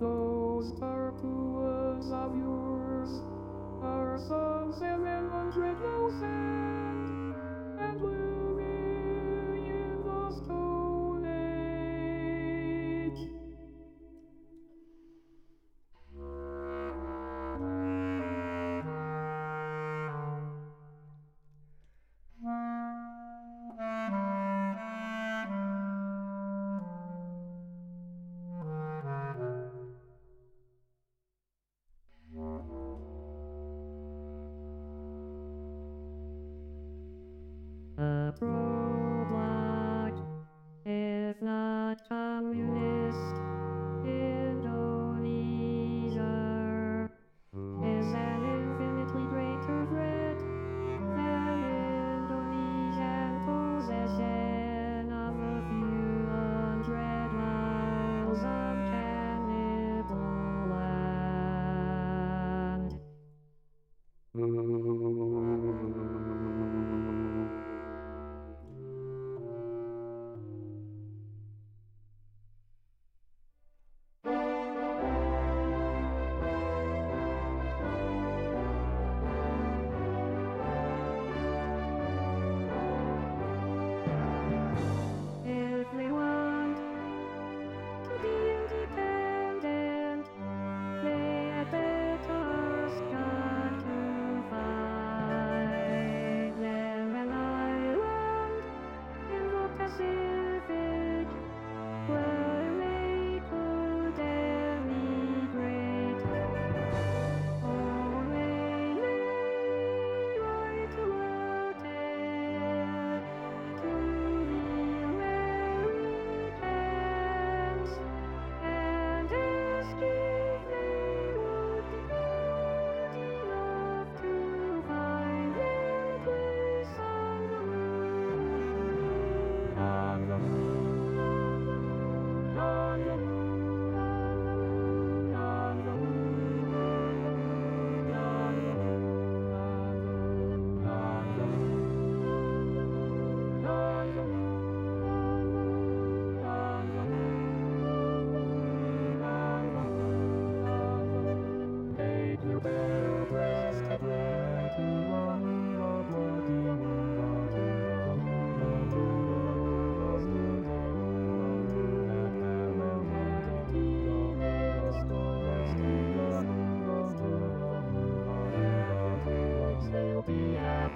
Those Papuas of yours are some 700,000 and will be in the Stone Age.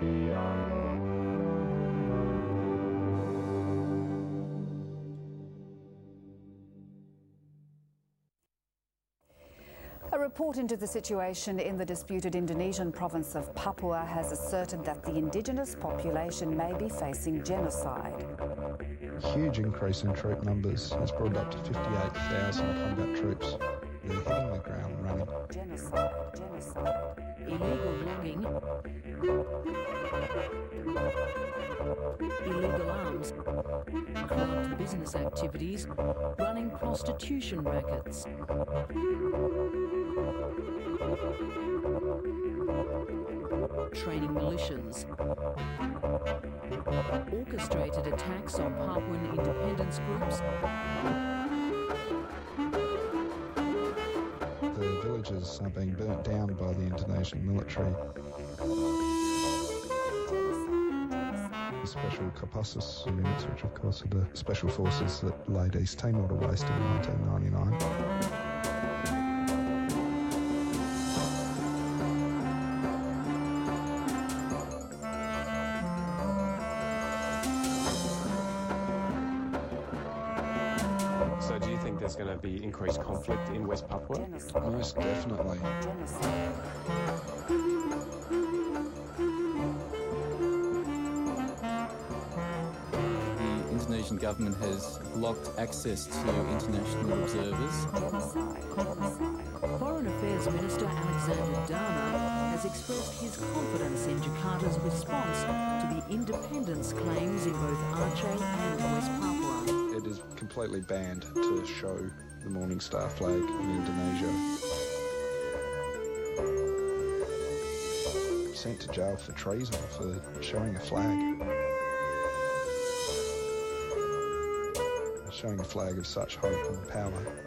A report into the situation in the disputed Indonesian province of Papua has asserted that the indigenous population may be facing genocide. A huge increase in troop numbers. It's brought up to 58,000 combat troops. They're hitting the ground running. Genocide. Illegal logging. Illegal arms. Corrupt business activities. Running prostitution rackets. Training militias. Orchestrated attacks on Papuan independence groups. The villages are being burnt down by the Indonesian military. The special Kopassus units, which of course are the special forces that laid East Timor to waste in 1999. There's going to be increased conflict in West Papua? Most definitely. The Indonesian government has blocked access to international observers. Foreign Affairs Minister Alexander Dahmer has expressed his confidence in Jakarta's response to the independence claims in both Aceh and West Papua. It is completely banned to show the Morning Star flag in Indonesia. Sent to jail for treason for showing a flag. Showing a flag of such hope and power.